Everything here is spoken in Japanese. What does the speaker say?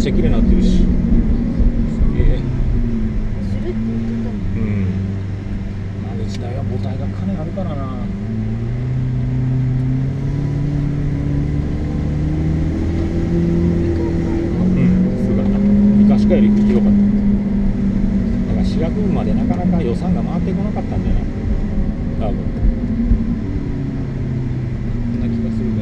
っちゃ綺麗になってるし。時代は母体がかなりあるからな。昔かより広かった。だから4月分までなかなか予算が回ってこなかったんじゃない、多分。そんな気がするが。